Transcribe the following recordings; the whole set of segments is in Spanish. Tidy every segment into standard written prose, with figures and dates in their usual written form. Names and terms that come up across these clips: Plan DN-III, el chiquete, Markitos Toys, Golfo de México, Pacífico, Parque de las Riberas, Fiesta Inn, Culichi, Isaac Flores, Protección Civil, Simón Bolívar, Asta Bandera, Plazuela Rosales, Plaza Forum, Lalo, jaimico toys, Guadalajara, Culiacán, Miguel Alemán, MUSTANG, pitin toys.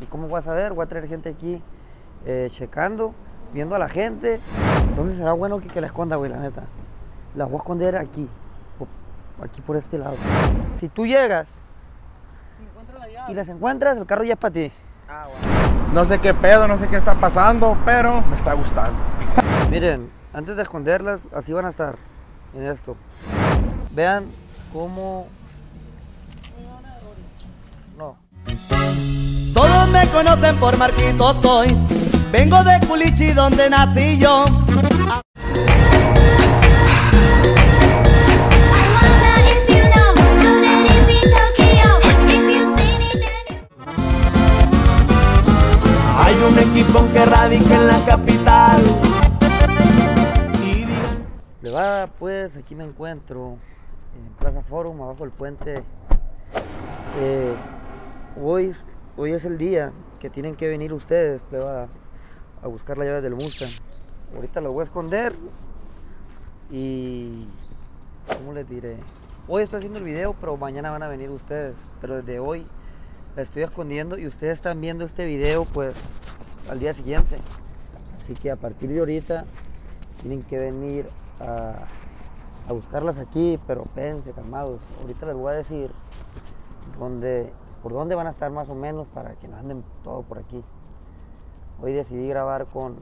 ¿Y cómo voy a saber? Voy a traer gente aquí checando, viendo a la gente. Entonces será bueno que la esconda, güey, la neta. La voy a esconder aquí, aquí por este lado. Si tú llegas y las encuentras, el carro ya es para ti. Ah, bueno. No sé qué pedo, no sé qué está pasando, pero me está gustando. Miren, antes de esconderlas, así van a estar en esto. Vean cómo... No. Todos me conocen por Markitos Toys. Vengo de Culichi, donde nací yo. Hay un equipo que radica en la capital. Le va, pues aquí me encuentro en Plaza Forum, abajo del puente. Hoy es el día que tienen que venir ustedes, plebada, a buscar las llaves del Mustang. Ahorita las voy a esconder y... ¿cómo les diré? Hoy estoy haciendo el video, pero mañana van a venir ustedes. Pero desde hoy la estoy escondiendo y ustedes están viendo este video, pues, al día siguiente. Así que a partir de ahorita tienen que venir a buscarlas aquí, pero pérense calmados. Ahorita les voy a decir por dónde van a estar más o menos para que no anden todo por aquí. Hoy decidí grabar con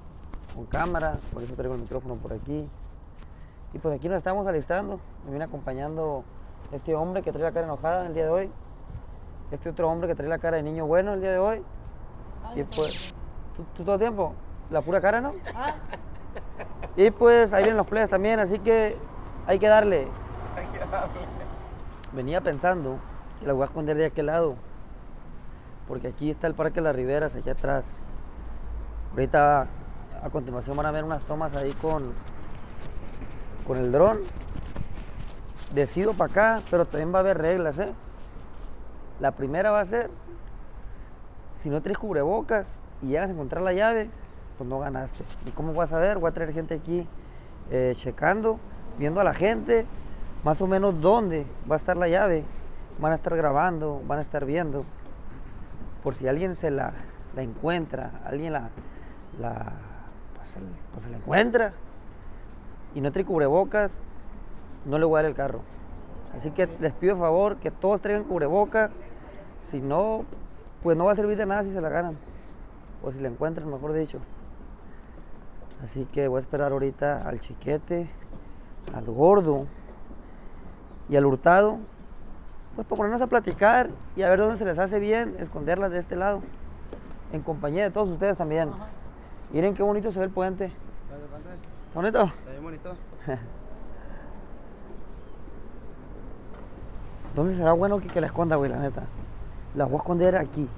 cámara, por eso traigo el micrófono por aquí. Y pues aquí nos estamos alistando. Me viene acompañando este hombre que trae la cara enojada el día de hoy. Este otro hombre que trae la cara de niño bueno el día de hoy. Y pues, ¿tú todo el tiempo? La pura cara, ¿no? Ah. Y pues ahí vienen los plebes también, así que hay que darle. Venía pensando que la voy a esconder de aquel lado, porque aquí está el Parque de las Riberas, allá atrás. Ahorita a continuación van a ver unas tomas ahí con el dron. Decido para acá, pero también va a haber reglas, ¿eh? La primera va a ser, si no traes cubrebocas y llegas a encontrar la llave, pues no ganaste. ¿Y cómo voy a saber? Voy a traer gente aquí checando, viendo a la gente, más o menos dónde va a estar la llave. Van a estar grabando, van a estar viendo, por si alguien se la encuentra, alguien se la encuentra y no trae cubrebocas, no le voy a dar el carro. Así que les pido el favor que todos traigan cubrebocas, si no, pues no va a servir de nada si se la ganan, o si la encuentran, mejor dicho. Así que voy a esperar ahorita al chiquete, al gordo y al hurtado, pues para ponernos a platicar y a ver dónde se les hace bien esconderlas de este lado, en compañía de todos ustedes también. Ajá. Miren qué bonito se ve el puente. ¿Está bonito? Está bien bonito. Entonces será bueno que la esconda, güey, la neta. La voy a esconder aquí,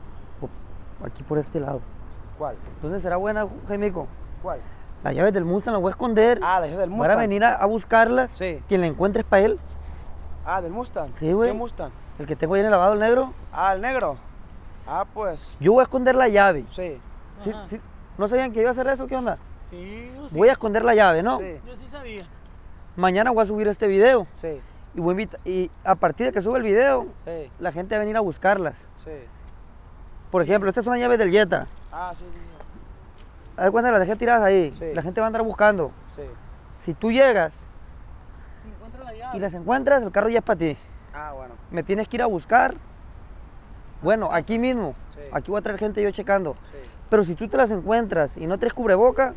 aquí por este lado. ¿Cuál? Entonces será buena, Jaimico. ¿Cuál? Las llaves del Mustang las voy a esconder. Ah, las llaves del Mustang. Para venir a buscarlas. Sí. Quien la encuentre es para él. Ah, del Mustang. Sí, güey. ¿Qué Mustang? El que tengo ahí en el lavado, el negro. Ah, el negro. Ah, pues. Yo voy a esconder la llave. Sí. Sí. ¿No sabían que iba a hacer eso? ¿Qué onda? Sí, yo sí. Voy a esconder la llave, ¿no? Sí. Yo sí sabía. Mañana voy a subir este video. Sí. Y voy a invitar, y a partir de que suba el video, sí, la gente va a venir a buscarlas. Sí. Por ejemplo, esta es una llave del Jetta. Ah, sí, sí. A ver, cuando las dejé tiradas ahí, sí, la gente va a andar buscando. Sí. Si tú llegas y las encuentras, el carro ya es para ti. Ah, bueno. Me tienes que ir a buscar. Bueno, aquí mismo. Sí. Aquí voy a traer gente yo checando. Sí. Pero si tú te las encuentras y no traes cubreboca,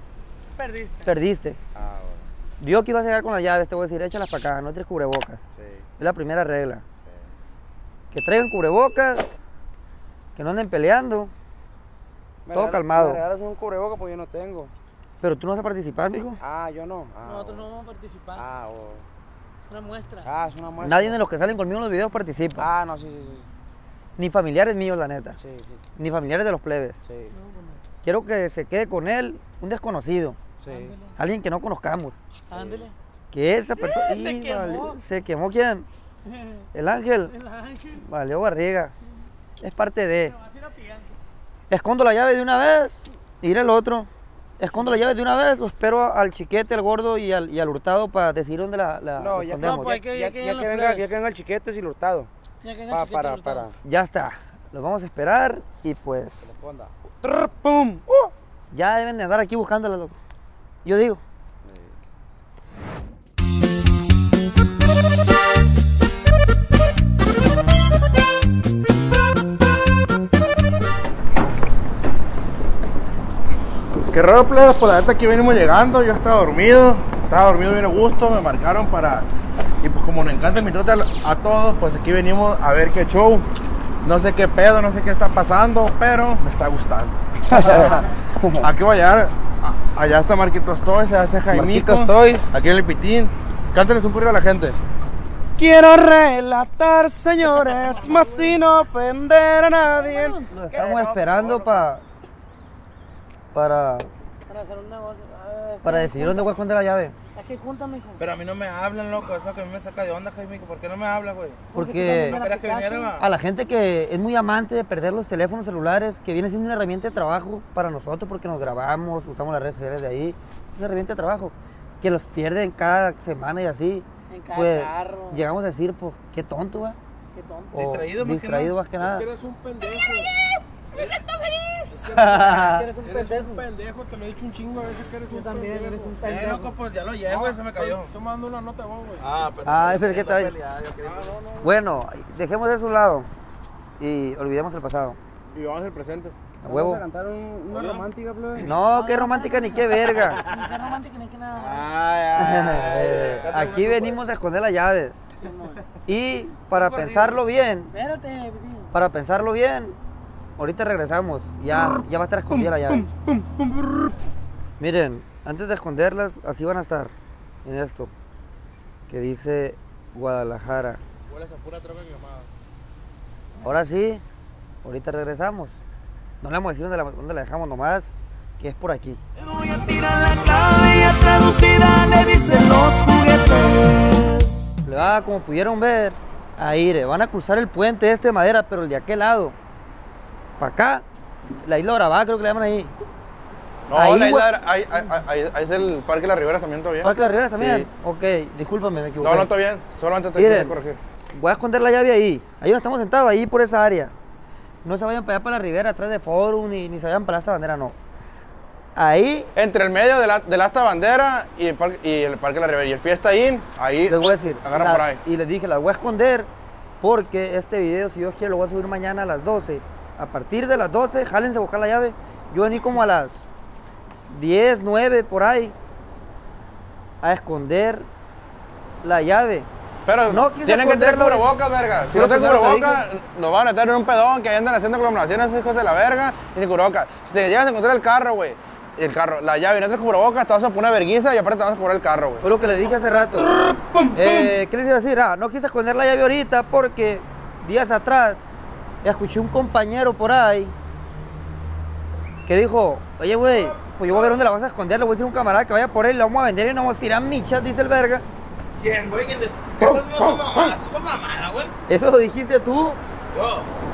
perdiste. Perdiste. Ah, bueno. Dios, que ibas a llegar con las llaves, te voy a decir, échalas para acá, no traes cubrebocas. Sí. Es la primera regla. Sí. Que traigan cubrebocas, que no anden peleando. Todo calmado. Me regalas un cubreboca porque yo no tengo. Pero tú no vas a participar, mijo. Ah, yo no. Ah, nosotros no vamos a participar. Ah, bueno. Es una muestra. Ah, es una muestra. Nadie de los que salen conmigo en los videos participa. Ah, no, sí, sí, sí. Ni familiares míos, la neta. Sí, sí. Ni familiares de los plebes. Sí. No, bueno. Quiero que se quede con él un desconocido. Sí. Ándale. Alguien que no conozcamos. Ándale. Que esa persona... se quemó. Vale, ¿se quemó quién? El ángel. El ángel. Valió barriga. Es parte de... Escondo la llave de una vez. Ir el otro. Escondo las llaves de una vez o espero al chiquete, al gordo y al hurtado para decidir dónde la no, ya, escondemos. No, pues ya que venga el chiquete y el hurtado. Ya que venga el chiquete y el hurtado. Ya está. Los vamos a esperar y pues... ¡Pum! Ya deben de andar aquí buscándolas, loco. Yo digo. Qué raro, plebes, por la neta aquí venimos llegando. Yo estaba dormido bien a gusto, me marcaron para... Y pues como nos encanta mirar a todos, pues aquí venimos a ver qué show. No sé qué pedo, no sé qué está pasando, pero me está gustando. Aquí voy a llegar, allá está Markitos Toys, allá está Jaimico. Markitos Toys. Aquí en el Pitín. Cántales un corrido a la gente. Quiero relatar, señores, más sin ofender a nadie. Nos estamos esperando para hacer un negocio. Para decidir dónde voy a esconder la llave. Es que júntame, hijo. Pero a mí no me hablan, loco. Eso que a mí me saca de onda, Jaimico. ¿Por qué no me hablas, güey? Porque no querías que viniera. A la gente que es muy amante de perder los teléfonos celulares, que viene siendo una herramienta de trabajo para nosotros porque nos grabamos, usamos las redes sociales de ahí. Es una herramienta de trabajo. Que los pierden cada semana y así. En cada carro. Llegamos a decir, pues, qué tonto, güey. Qué tonto. Distraído, más que nada. Es que eres un pendejo. ¡Me siento feliz! Eres un pendejo, te lo he dicho un chingo a veces que eres un pendejo. Eres un pendejo. Loco, pues ya lo llevo, se me cayó. Estoy mandando una nota vos, güey. Pero ¿qué tal? Bueno, dejemos de su lado y olvidemos el pasado. Y vamos al presente. A huevo. ¿Vamos a cantar una romántica, plebe? No, qué romántica ni qué verga. Ni qué romántica ni qué nada. Aquí venimos a esconder las llaves. Y para pensarlo bien. Espérate. Para pensarlo bien. Ahorita regresamos, ya va a estar escondida la llave. Miren, antes de esconderlas, así van a estar. En esto, que dice Guadalajara. Ahora sí, ahorita regresamos. No le vamos a decir dónde la dejamos nomás, que es por aquí. Le voy a tirar la clave y a traducida le dicen los juguetes. Como pudieron ver, ahí van a cruzar el puente este de madera, pero el de aquel lado. Para acá, la isla Brava, creo que le llaman ahí. No, ahí, la isla, ahí es el Parque de las Riberas también todavía. ¿Parque de las Riberas también? Sí. Ok, discúlpame, me equivoqué. No, está bien, solo antes te quería corregir. Voy a esconder la llave ahí, donde estamos sentados, ahí por esa área. No se vayan para allá para la Ribera, atrás de Forum, ni se vayan para la Asta Bandera, no. Ahí... Entre el medio de la Asta Bandera y el Parque de las Riberas y el Fiesta Inn, ahí... Les voy a decir, agarran por ahí. Y les dije, la voy a esconder porque este video, si Dios quiere, lo voy a subir mañana a las 12. A partir de las 12, jálense a buscar la llave. Yo vení como a las 10, 9, por ahí, a esconder la llave. Pero no tienen que tener cubrebocas, verga. Si no tienen cubrebocas, nos van a meter en un pedón que ahí andan haciendo aglomeraciones, esas cosas de la verga, y sin cubrebocas. Si te llegas a encontrar el carro, güey, la llave, y no te cubrebocas, te vas a poner una verguiza y aparte te vas a cobrar el carro, güey. Fue lo que les dije hace rato. ¿Qué les iba a decir? No quise esconder la llave ahorita porque días atrás... Escuché un compañero por ahí que dijo, oye, güey, pues yo voy a ver dónde la vas a esconder, le voy a decir a un camarada que vaya por él, la vamos a vender y nos vamos a tirar michas, dice el verga. Bien, güey, esas no son mamadas, eso son mamadas, güey. ¿Eso lo dijiste tú? Yo.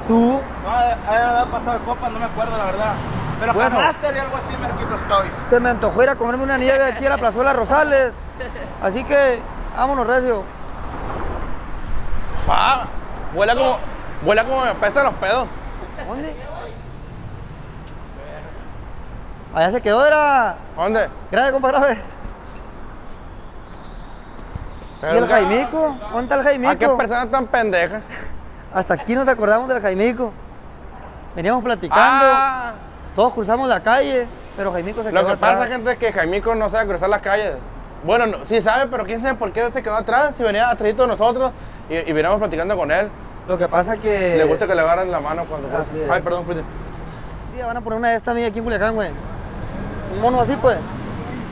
¿Tú? No, había pasado el copa, no me acuerdo la verdad. Pero bueno, jamás te haría algo así, Markitos Toys. Se me antojó ir a comerme una nieve aquí a la Plazuela Rosales, así que vámonos, recio. Fa, Vuela como me apestan los pedos. ¿Dónde? Allá se quedó, era. ¿Dónde? Gracias, compadre. ¿Y el Jaimico? ¿Dónde está el Jaimico? ¿A qué personas tan pendejas? Hasta aquí nos acordamos del Jaimico. Veníamos platicando. Todos cruzamos la calle, pero Jaimico se quedó atrás. Lo que pasa, gente, es que Jaimico no sabe cruzar las calles. Bueno, no, sí sabe, pero quién sabe por qué se quedó atrás. Si venía atrás de nosotros y veníamos platicando con él. Lo que pasa es que... Le gusta que le agarren la mano cuando pasa. Ay, perdón, Culichi. Van a poner una de estas amigas aquí en Culiacán, güey. Un mono así, pues.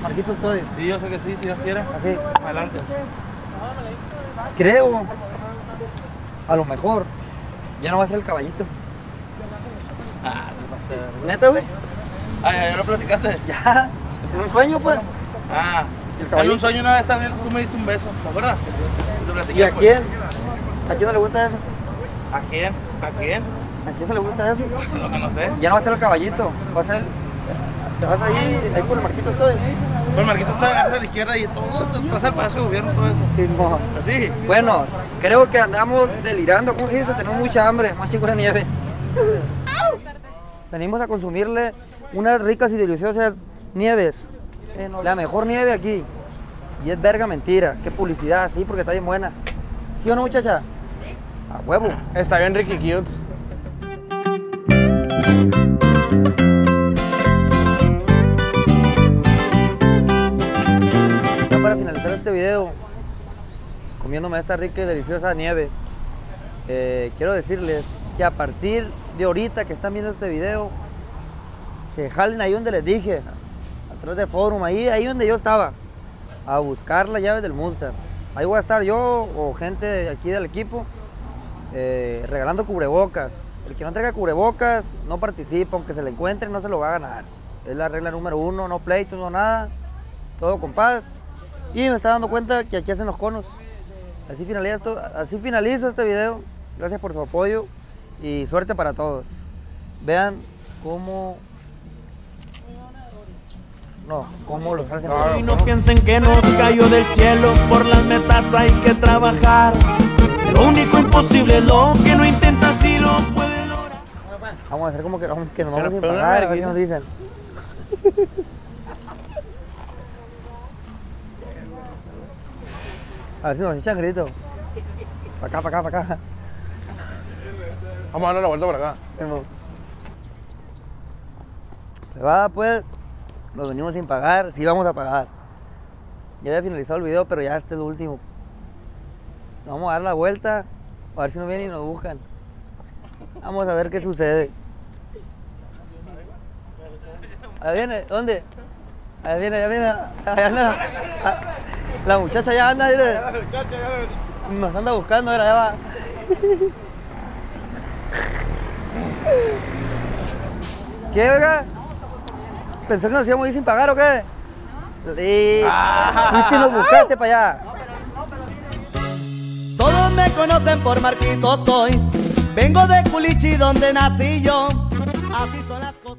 Markitos Toys. Sí, yo sé que sí, si Dios quiere. Así. Adelante. Creo. A lo mejor. Ya no va a ser el caballito. ¿Neta, güey? Ay, ¿ya lo platicaste? Ya. ¿En un sueño, pues? El caballito. En un sueño una vez también tú me diste un beso, ¿te acuerdas? Lo platiqué. ¿Y a quién? ¿A quién no le gusta eso? ¿A quién? ¿A quién? ¿A quién se le gusta eso? Lo que no sé. Ya no va a ser el caballito, va a ser el... Te vas ahí por el Markitos Toys. Por el Markitos Toys, a la izquierda y todo, pasa el Palacio de Gobierno, todo eso. Sí, no. Así. Bueno, creo que andamos delirando, ¿cómo se dice? Tenemos mucha hambre, más chingura nieve. Venimos a consumirle unas ricas y deliciosas nieves. La mejor nieve aquí. Y es verga mentira. Qué publicidad, sí, porque está bien buena. ¿Sí o no, muchacha? Sí. A huevo. Está bien Ricky Cute. Ya para finalizar este video, comiéndome esta rica y deliciosa nieve, quiero decirles que a partir de ahorita que están viendo este video, se jalen ahí donde les dije, atrás de Forum, ahí donde yo estaba, a buscar las llaves del Mustang. Ahí voy a estar yo o gente de aquí del equipo regalando cubrebocas. El que no entrega cubrebocas no participa, aunque se le encuentre no se lo va a ganar. Es la regla número 1, no pleitos, no nada, todo con paz. Y me está dando cuenta que aquí hacen los conos. Así finalizo este video. Gracias por su apoyo y suerte para todos. Vean cómo... No, ¿cómo los hacen? Y no piensen que nos cayó del cielo, por las metas hay que trabajar. Lo único imposible es lo que no intentas y lo puedes lograr. Vamos a hacer como que nos vamos sin pagar, a ver qué nos dicen. A ver si nos echan grito. Para acá. Vamos a darle la vuelta por acá. Se va, pues. Nos venimos sin pagar, sí vamos a pagar. Ya había finalizado el video, pero ya este es el último. Nos vamos a dar la vuelta, a ver si nos vienen y nos buscan. Vamos a ver qué sucede. Ahí viene, ¿dónde? Ahí viene. Ahí anda. La muchacha ya anda, dile. Nos anda buscando, ahora ya va. ¿Qué, oiga? ¿Pensó que nos íbamos a ir sin pagar o qué? No. Sí. Fuiste y nos buscaste para allá. No, pero... Todos me conocen por Markitos Toys. Vengo de Culichi donde nací yo. Así son las cosas.